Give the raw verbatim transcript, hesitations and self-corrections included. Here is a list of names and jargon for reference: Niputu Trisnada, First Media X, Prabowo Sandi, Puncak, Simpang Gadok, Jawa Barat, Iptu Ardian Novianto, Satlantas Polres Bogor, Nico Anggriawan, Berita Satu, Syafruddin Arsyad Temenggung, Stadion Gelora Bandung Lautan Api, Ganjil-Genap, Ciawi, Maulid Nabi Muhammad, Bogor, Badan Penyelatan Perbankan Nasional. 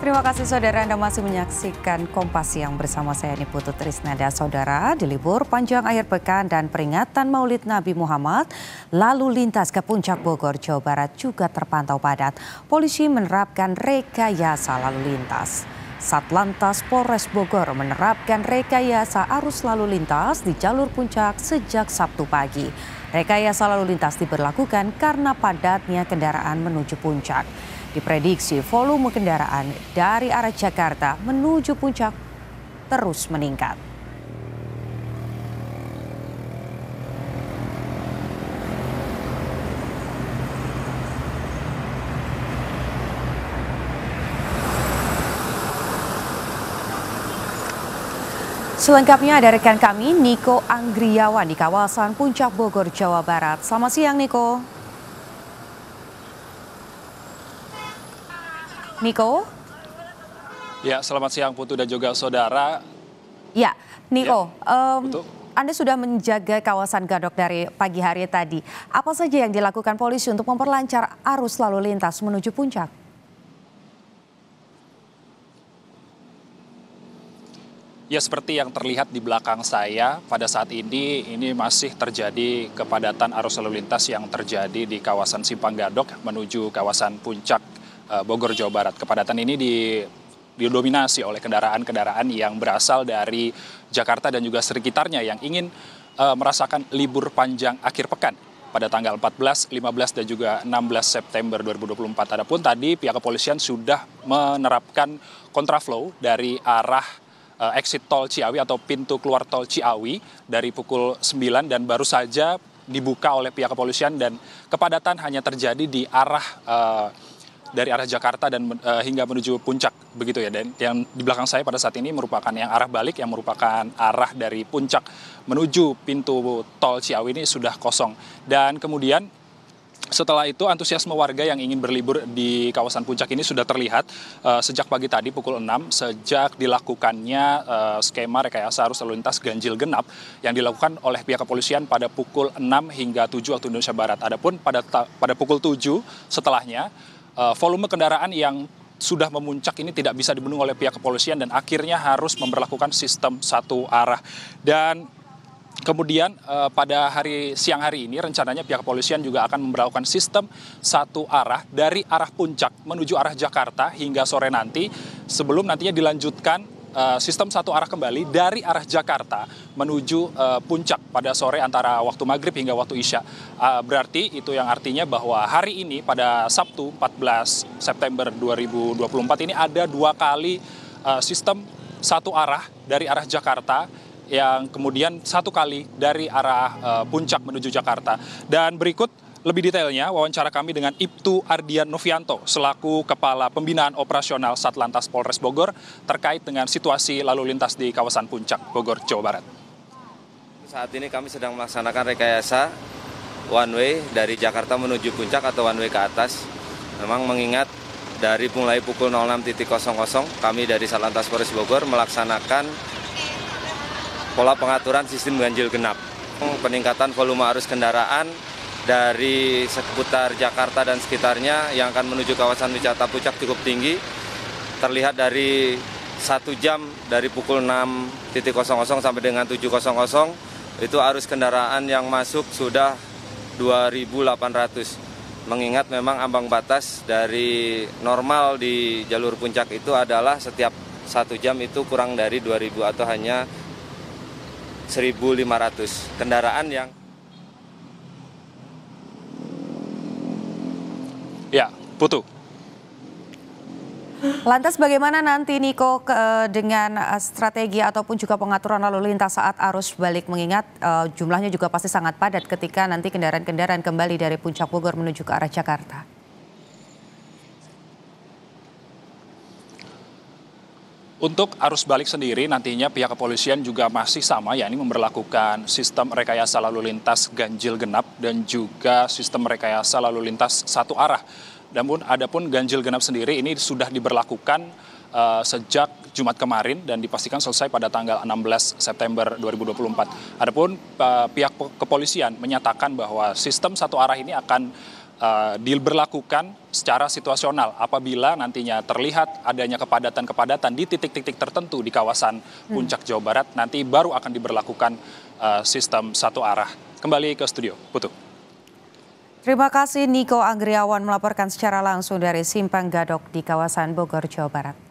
Terima kasih saudara Anda masih menyaksikan Kompas Siang bersama saya Niputu Trisnada. Saudara, di libur panjang akhir pekan dan peringatan Maulid Nabi Muhammad, lalu lintas ke puncak Bogor, Jawa Barat juga terpantau padat. Polisi menerapkan rekayasa lalu lintas. Satlantas Polres Bogor menerapkan rekayasa arus lalu lintas di jalur puncak sejak Sabtu pagi. Rekayasa lalu lintas diberlakukan karena padatnya kendaraan menuju puncak. Diprediksi volume kendaraan dari arah Jakarta menuju puncak terus meningkat. Selengkapnya ada rekan kami Nico Anggriawan di kawasan Puncak Bogor, Jawa Barat. Selamat siang, Nico. Nico? Ya, selamat siang Putu dan juga saudara. Ya, Nico, ya, um, Anda sudah menjaga kawasan Gadok dari pagi hari tadi. Apa saja yang dilakukan polisi untuk memperlancar arus lalu lintas menuju puncak? Ya, seperti yang terlihat di belakang saya, pada saat ini ini masih terjadi kepadatan arus lalu lintas yang terjadi di kawasan Simpang Gadok menuju kawasan puncak Bogor, Jawa Barat. Kepadatan ini didominasi oleh kendaraan-kendaraan yang berasal dari Jakarta dan juga sekitarnya yang ingin uh, merasakan libur panjang akhir pekan pada tanggal empat belas, lima belas, dan juga enam belas September dua ribu dua puluh empat. Adapun tadi pihak kepolisian sudah menerapkan kontraflow dari arah uh, exit tol Ciawi atau pintu keluar tol Ciawi dari pukul sembilan dan baru saja dibuka oleh pihak kepolisian, dan kepadatan hanya terjadi di arah uh, dari arah Jakarta dan uh, hingga menuju puncak, begitu ya. Dan yang di belakang saya pada saat ini merupakan yang arah balik, yang merupakan arah dari puncak menuju pintu tol Ciawi ini sudah kosong. Dan kemudian setelah itu antusiasme warga yang ingin berlibur di kawasan puncak ini sudah terlihat uh, sejak pagi tadi pukul enam, sejak dilakukannya uh, skema rekayasa arus lalu lintas ganjil genap yang dilakukan oleh pihak kepolisian pada pukul enam hingga tujuh waktu Indonesia Barat. Adapun pada pada pukul tujuh setelahnya, Uh, volume kendaraan yang sudah memuncak ini tidak bisa dibendung oleh pihak kepolisian dan akhirnya harus memperlakukan sistem satu arah. Dan kemudian uh, pada hari siang hari ini rencananya pihak kepolisian juga akan memperlakukan sistem satu arah dari arah puncak menuju arah Jakarta hingga sore nanti, sebelum nantinya dilanjutkan uh, sistem satu arah kembali dari arah Jakarta menuju uh, puncak pada sore antara waktu maghrib hingga waktu isya. Uh, berarti itu yang artinya bahwa hari ini pada Sabtu empat belas September dua ribu dua puluh empat ini ada dua kali uh, sistem satu arah dari arah Jakarta, yang kemudian satu kali dari arah uh, puncak menuju Jakarta. Dan berikut lebih detailnya wawancara kami dengan Iptu Ardian Novianto selaku Kepala Pembinaan Operasional Satlantas Polres Bogor terkait dengan situasi lalu lintas di kawasan puncak Bogor, Jawa Barat. Saat ini kami sedang melaksanakan rekayasa one way dari Jakarta menuju puncak atau one way ke atas. Memang mengingat dari mulai pukul nol enam nol nol kami dari Satlantas Polres Bogor melaksanakan pola pengaturan sistem ganjil genap. Peningkatan volume arus kendaraan dari seputar Jakarta dan sekitarnya yang akan menuju kawasan wisata puncak cukup tinggi. Terlihat dari satu jam dari pukul enam nol nol sampai dengan tujuh itu arus kendaraan yang masuk sudah dua ribu delapan ratus. Mengingat memang ambang batas dari normal di jalur puncak itu adalah setiap satu jam itu kurang dari dua ribu atau hanya seribu lima ratus kendaraan yang... Ya, Putu. Lantas bagaimana nanti Nico dengan strategi ataupun juga pengaturan lalu lintas saat arus balik, mengingat uh, jumlahnya juga pasti sangat padat ketika nanti kendaraan-kendaraan kembali dari puncak Bogor menuju ke arah Jakarta? Untuk arus balik sendiri nantinya pihak kepolisian juga masih sama, yakni memberlakukan sistem rekayasa lalu lintas ganjil genap dan juga sistem rekayasa lalu lintas satu arah. Namun adapun ganjil genap sendiri ini sudah diberlakukan uh, sejak Jumat kemarin dan dipastikan selesai pada tanggal enam belas September dua ribu dua puluh empat. Adapun uh, pihak kepolisian menyatakan bahwa sistem satu arah ini akan uh, diberlakukan secara situasional apabila nantinya terlihat adanya kepadatan-kepadatan di titik-titik tertentu di kawasan Puncak Jawa Barat, nanti baru akan diberlakukan uh, sistem satu arah. Kembali ke studio, Putu. Terima kasih Nico Anggriawan melaporkan secara langsung dari Simpang Gadok di kawasan Bogor, Jawa Barat.